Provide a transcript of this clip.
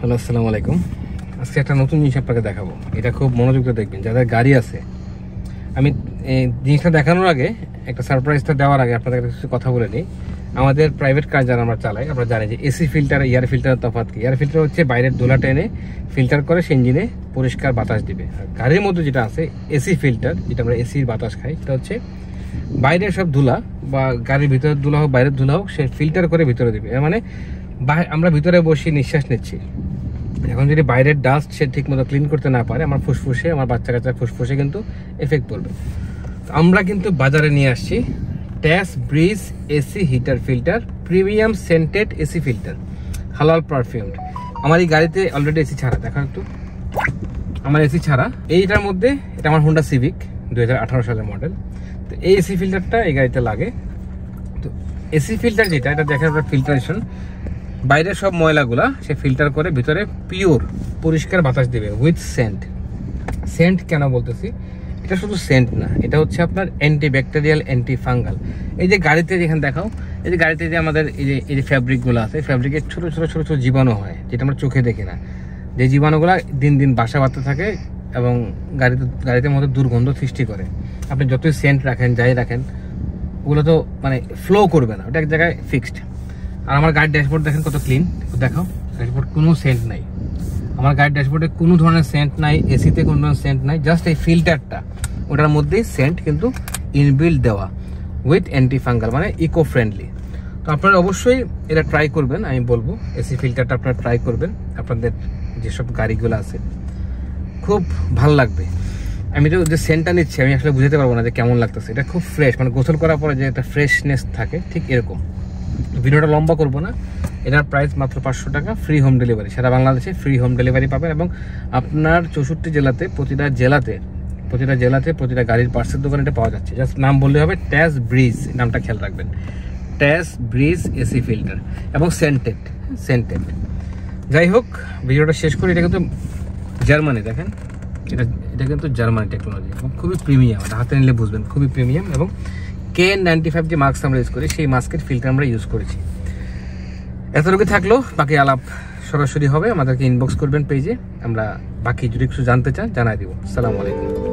Hello, আসসালামু আলাইকুম। আজকে একটা নতুন জিনিস আপনাকে দেখাবো, এটা খুব মনোযোগ দিয়ে দেখবেন যাদের গাড়ি আছে। আমি জিনিসটা দেখানোর আগে, একটা সারপ্রাইজটা দেওয়ার আগে আপনাদের কিছু কথা বলে নিই। আমাদের প্রাইভেট কার যারা আমরা চালাই, আমরা জানি যে এসি ফিল্টার আর এয়ার ফিল্টারের তফাৎ কী। এয়ার ফিল্টার হচ্ছে বাইরের ধুলা টেনে ফিল্টার করে সে ইঞ্জিনে পরিষ্কার বাতাস দিবে। আর গাড়ির মধ্যে যেটা আছে এসি ফিল্টার, যেটা আমরা এসির বাতাস খাই, সেটা হচ্ছে বাইরের সব ধুলা বা গাড়ির ভিতরের ধুলা হোক বাইরের ধুলা হোক সে ফিল্টার করে ভিতরে দেবে। মানে আমরা ভিতরে বসে নিঃশ্বাস নিচ্ছি, এখন যদি বাইরের ডাস্ট সে ঠিকমতো ক্লিন করতে না পারে আমার ফুসফুসে, আমার বাচ্চা কাচ্চার ফুসফুসে কিন্তু এফেক্ট পড়বে। আমরা কিন্তু বাজারে নিয়ে আসছি ট্যাস bridge AC heater filter, premium scented AC filter, হালাল পারফিউমড। আমার এই গাড়িতে অলরেডি এসি ছাড়া, দেখা একটু আমার এসি ছাড়া এইটার মধ্যে, এটা আমার হোন্ডা সিভিক 2018 সালের মডেল। তো এই এসি ফিল্টারটা এই গাড়িতে লাগে। তো এসি ফিল্টার যেটা, এটা দেখেন আপনার ফিল্টারেশন, বাইরের সব ময়লাগুলা সে ফিল্টার করে ভিতরে পিওর পরিষ্কার বাতাস দেবে উইথ সেন্ট। সেন্ট কেন বলতেছি, এটা শুধু সেন্ট না, এটা হচ্ছে আপনার অ্যান্টি ব্যাকটেরিয়াল, অ্যান্টি ফাঙ্গাল। এই যে গাড়িতে যেখানে দেখাও, এই যে গাড়িতে যে আমাদের এই যে ফ্যাব্রিকগুলো আছে, ফ্যাব্রিকের ছোটো ছোটো ছোটো ছোটো জীবাণু হয়, যেটা আমরা চোখে দেখি না। যে জীবাণুগুলো দিন দিন বাসা বাঁধতে থাকে এবং গাড়িতে মধ্যে দুর্গন্ধ সৃষ্টি করে। আপনি যতই সেন্ট রাখেন যাই রাখেন, ওগুলো তো মানে ফ্লো করবে না, ওটা এক জায়গায় ফিক্সড। আর আমার গাড়ির ড্যাশবোর্ড দেখেন কত ক্লিন, দেখাও ড্যাশবোর্ড, কোনো সেন্ট নাই আমার গাড়ির ড্যাশবোর্ডে, কোনো ধরনের সেন্ট নাই, এসিতে কোনো ধরনের সেন্ট নাই। জাস্ট এই ফিল্টারটা, ওটার মধ্যেই সেন্ট কিন্তু ইনবিল্ড দেওয়া, উইথ অ্যান্টিফাঙ্গাল, মানে ইকো ফ্রেন্ডলি। তো আপনারা অবশ্যই এটা ট্রাই করবেন, আমি বলবো এসি ফিল্টারটা আপনারা ট্রাই করবেন আপনাদের যেসব গাড়িগুলো আছে, খুব ভালো লাগবে। আমি তো যে সেন্টটা নিচ্ছি আমি আসলে বুঝতে পারবো না যে কেমন লাগতেছে, এটা খুব ফ্রেশ, মানে গোসল করার পরে যে একটা ফ্রেশনেস থাকে ঠিক এরকম। ভিডিওটা লম্বা করবো না, এটার প্রাইস মাত্র 500 টাকা, ফ্রি হোম ডেলিভারি, সারা বাংলাদেশে ফ্রি হোম ডেলিভারি পাবেন। এবং আপনার 64 জেলাতে, প্রতিটা জেলাতে প্রতিটা গাড়ির পার্সেল দোকানে এটা পাওয়া যাচ্ছে। জাস্ট নাম বললে হবে, ট্যাস ব্রিজ, নামটা খেয়াল রাখবেন, ট্যাস ব্রিজ এসি ফিল্টার এবং সেন্টেড। যাই হোক, ভিডিওটা শেষ করি। এটা কিন্তু জার্মানি, দেখেন এটা কিন্তু জার্মানি টেকনোলজি, খুবই প্রিমিয়াম, হাতে নিলে বুঝবেন খুবই প্রিমিয়াম। এবং K95 যে মাস্ক আমরা ইউজ করি, সেই মাস্কের ফিল্টার আমরা ইউজ করেছি। এতটুকু থাকলো, বাকি আলাপ সরাসরি হবে। আমাদেরকে ইনবক্স করবেন পেজে, আমরা বাকি যদি কিছু জানতে চান জানাই দেবো। আসসালামু আলাইকুম।